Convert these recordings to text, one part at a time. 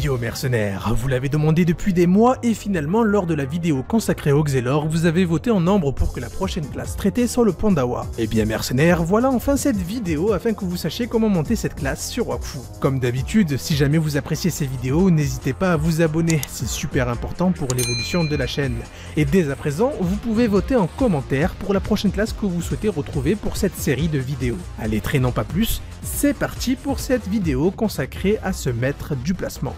Yo mercenaires, vous l'avez demandé depuis des mois et finalement lors de la vidéo consacrée au Xelor, vous avez voté en nombre pour que la prochaine classe traitée soit le Pandawa. Et bien mercenaires, voilà enfin cette vidéo afin que vous sachiez comment monter cette classe sur Wakfu. Comme d'habitude, si jamais vous appréciez ces vidéos, n'hésitez pas à vous abonner, c'est super important pour l'évolution de la chaîne. Et dès à présent, vous pouvez voter en commentaire pour la prochaine classe que vous souhaitez retrouver pour cette série de vidéos. Allez, traînons pas plus, c'est parti pour cette vidéo consacrée à ce maître du placement.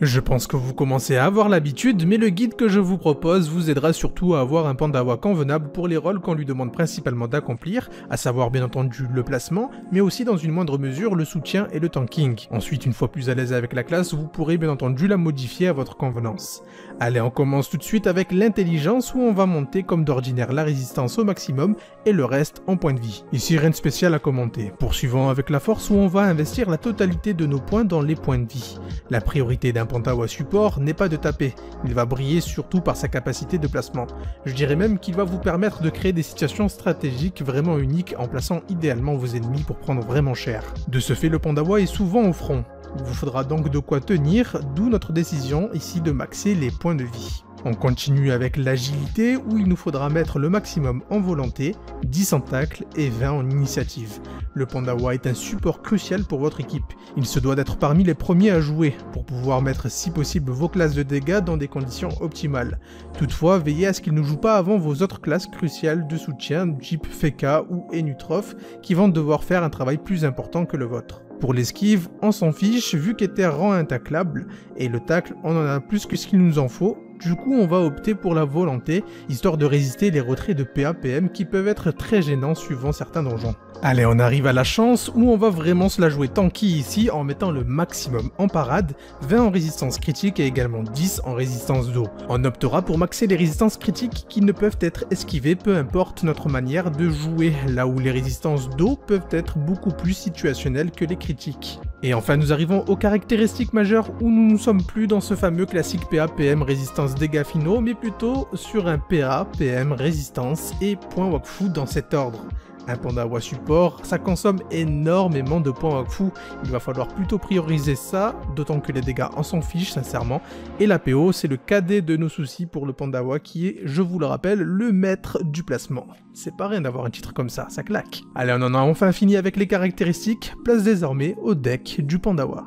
Je pense que vous commencez à avoir l'habitude, mais le guide que je vous propose vous aidera surtout à avoir un Pandawa convenable pour les rôles qu'on lui demande principalement d'accomplir, à savoir bien entendu le placement, mais aussi dans une moindre mesure le soutien et le tanking. Ensuite, une fois plus à l'aise avec la classe, vous pourrez bien entendu la modifier à votre convenance. Allez, on commence tout de suite avec l'intelligence où on va monter comme d'ordinaire la résistance au maximum et le reste en points de vie. Ici, rien de spécial à commenter. Poursuivons avec la force où on va investir la totalité de nos points dans les points de vie. La priorité d'un Pandawa support n'est pas de taper, il va briller surtout par sa capacité de placement. Je dirais même qu'il va vous permettre de créer des situations stratégiques vraiment uniques en plaçant idéalement vos ennemis pour prendre vraiment cher. De ce fait, le Pandawa est souvent au front. Il vous faudra donc de quoi tenir, d'où notre décision ici de maxer les points de vie. On continue avec l'agilité où il nous faudra mettre le maximum en volonté, 10 en tacle et 20 en initiative. Le Pandawa est un support crucial pour votre équipe. Il se doit d'être parmi les premiers à jouer pour pouvoir mettre si possible vos classes de dégâts dans des conditions optimales. Toutefois, veillez à ce qu'il ne joue pas avant vos autres classes cruciales de soutien, Jeep, Feka ou Enutroph, qui vont devoir faire un travail plus important que le vôtre. Pour l'esquive, on s'en fiche vu qu'Éter rend intaclable et le tacle on en a plus que ce qu'il nous en faut. Du coup, on va opter pour la volonté, histoire de résister les retraits de PAPM qui peuvent être très gênants suivant certains donjons. Allez, on arrive à la chance où on va vraiment se la jouer tanky ici en mettant le maximum en parade, 20 en résistance critique et également 10 en résistance d'eau. On optera pour maxer les résistances critiques qui ne peuvent être esquivées peu importe notre manière de jouer, là où les résistances d'eau peuvent être beaucoup plus situationnelles que les critiques. Et enfin, nous arrivons aux caractéristiques majeures où nous ne sommes plus dans ce fameux classique PAPM résistance dégâts finaux, mais plutôt sur un PAPM résistance et point Wakfu dans cet ordre. Un Pandawa support, ça consomme énormément de points Wakfu, il va falloir plutôt prioriser ça, d'autant que les dégâts en s'en fichent sincèrement, et la PO c'est le cadet de nos soucis pour le Pandawa qui est, je vous le rappelle, le maître du placement. C'est pas rien d'avoir un titre comme ça, ça claque. Allez, on en a enfin fini avec les caractéristiques, place désormais au deck du Pandawa.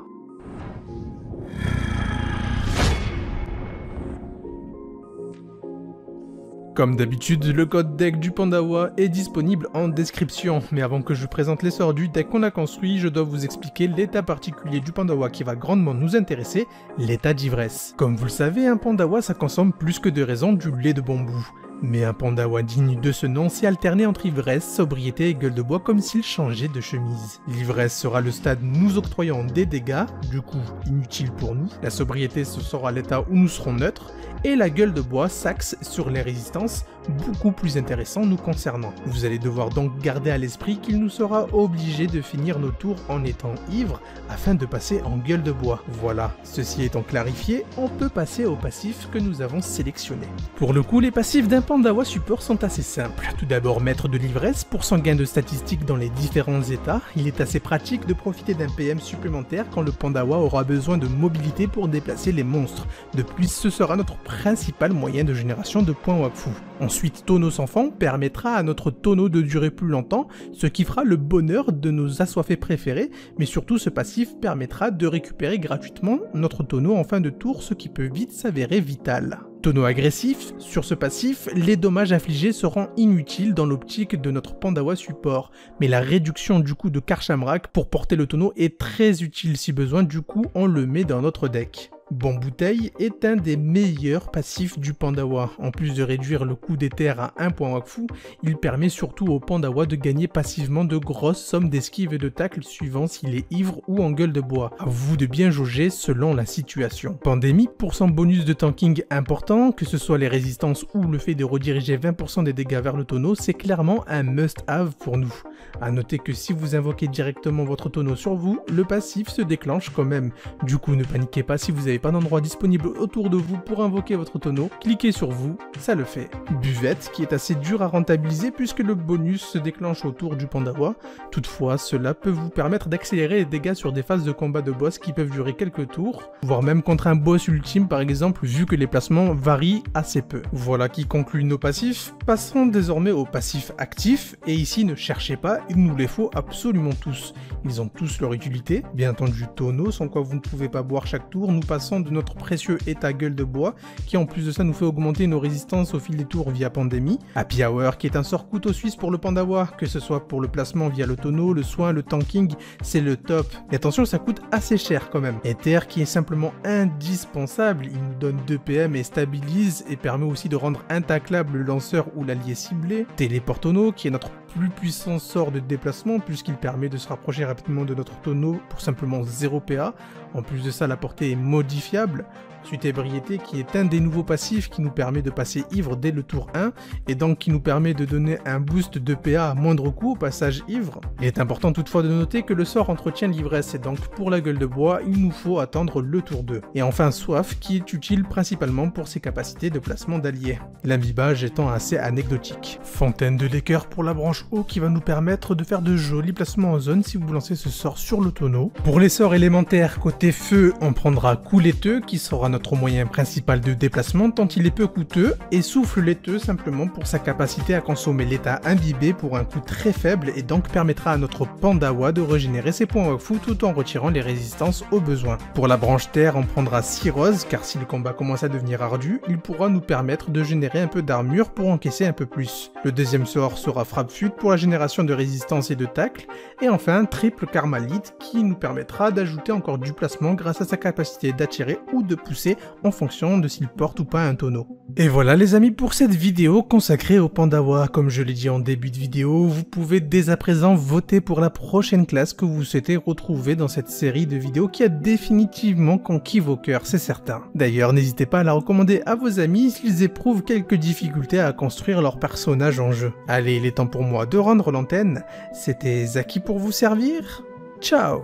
Comme d'habitude, le code deck du Pandawa est disponible en description, mais avant que je vous présente l'essor du deck qu'on a construit, je dois vous expliquer l'état particulier du Pandawa qui va grandement nous intéresser, l'état d'ivresse. Comme vous le savez, un Pandawa ça consomme plus que de raison du lait de bambou. Mais un Pandawa digne de ce nom s'est alterné entre ivresse, sobriété et gueule de bois comme s'il changeait de chemise. L'ivresse sera le stade nous octroyant des dégâts, du coup inutile pour nous, la sobriété ce sera l'état où nous serons neutres, et la gueule de bois s'axe sur les résistances, beaucoup plus intéressant nous concernant. Vous allez devoir donc garder à l'esprit qu'il nous sera obligé de finir nos tours en étant ivre afin de passer en gueule de bois. Voilà, ceci étant clarifié, on peut passer aux passifs que nous avons sélectionnés. Pour le coup, les passifs d'un Pandawa support sont assez simples. Tout d'abord, maître de l'ivresse pour son gain de statistiques dans les différents états. Il est assez pratique de profiter d'un PM supplémentaire quand le Pandawa aura besoin de mobilité pour déplacer les monstres. De plus, ce sera notre principal moyen de génération de points Wakfu. Ensuite, tonneau sans fond permettra à notre tonneau de durer plus longtemps, ce qui fera le bonheur de nos assoiffés préférés, mais surtout ce passif permettra de récupérer gratuitement notre tonneau en fin de tour, ce qui peut vite s'avérer vital. Tonneau agressif, sur ce passif, les dommages infligés seront inutiles dans l'optique de notre Pandawa support, mais la réduction du coût de Karchamrak pour porter le tonneau est très utile si besoin, du coup on le met dans notre deck. Bon Bouteille est un des meilleurs passifs du Pandawa. En plus de réduire le coût d'Éther à 1 point Wakfu, il permet surtout au Pandawa de gagner passivement de grosses sommes d'esquive et de tacle suivant s'il est ivre ou en gueule de bois. À vous de bien jauger selon la situation. Pandémie pour son bonus de tanking important, que ce soit les résistances ou le fait de rediriger 20% des dégâts vers le tonneau, c'est clairement un must-have pour nous. A noter que si vous invoquez directement votre tonneau sur vous, le passif se déclenche quand même. Du coup, ne paniquez pas si vous avez pas un endroit disponible autour de vous pour invoquer votre tonneau, cliquez sur vous, ça le fait. Buvette, qui est assez dur à rentabiliser puisque le bonus se déclenche autour du Pandawa, toutefois cela peut vous permettre d'accélérer les dégâts sur des phases de combat de boss qui peuvent durer quelques tours, voire même contre un boss ultime par exemple, vu que les placements varient assez peu. Voilà qui conclut nos passifs, passons désormais aux passifs actifs, et ici ne cherchez pas, il nous les faut absolument tous. Ils ont tous leur utilité, bien entendu tonneau, sans quoi vous ne pouvez pas boire chaque tour, nous passons de notre précieux état gueule de bois, qui en plus de ça nous fait augmenter nos résistances au fil des tours via Pandémie, Happy Hour qui est un sort couteau suisse pour le Pandawa, que ce soit pour le placement via le tonneau, le soin, le tanking, c'est le top. Mais attention ça coûte assez cher quand même. Éter qui est simplement indispensable, il nous donne 2 PM et stabilise et permet aussi de rendre intaclable le lanceur ou l'allié ciblé. Téléport tonneau qui est notre plus puissant sort de déplacement puisqu'il permet de se rapprocher rapidement de notre tonneau pour simplement 0 PA, en plus de ça la portée est modifiable. Ensuite Ébriété qui est un des nouveaux passifs qui nous permet de passer ivre dès le tour 1 et donc qui nous permet de donner un boost de PA à moindre coût au passage ivre. Il est important toutefois de noter que le sort entretient l'ivresse et donc pour la gueule de bois il nous faut attendre le tour 2. Et enfin Soif qui est utile principalement pour ses capacités de placement d'alliés, l'imbibage étant assez anecdotique. Fontaine de l'écœur pour la branche eau qui va nous permettre de faire de jolis placements en zone si vous lancez ce sort sur le tonneau. Pour les sorts élémentaires côté feu on prendra Couletteux qui sera notre moyen principal de déplacement tant il est peu coûteux, et Souffle laiteux simplement pour sa capacité à consommer l'état imbibé pour un coût très faible et donc permettra à notre Pandawa de régénérer ses points Wakfu tout en retirant les résistances aux besoins. Pour la branche terre on prendra Cirrhose car si le combat commence à devenir ardu, il pourra nous permettre de générer un peu d'armure pour encaisser un peu plus. Le deuxième sort sera Frappe fut pour la génération de résistance et de tacle, et enfin Triple karma Lead qui nous permettra d'ajouter encore du placement grâce à sa capacité d'attirer ou de pousser en fonction de s'il porte ou pas un tonneau. Et voilà les amis pour cette vidéo consacrée au Pandawa. Comme je l'ai dit en début de vidéo, vous pouvez dès à présent voter pour la prochaine classe que vous souhaitez retrouver dans cette série de vidéos qui a définitivement conquis vos cœurs, c'est certain. D'ailleurs n'hésitez pas à la recommander à vos amis s'ils éprouvent quelques difficultés à construire leur personnage en jeu. Allez, il est temps pour moi de rendre l'antenne, c'était Zaki pour vous servir, ciao.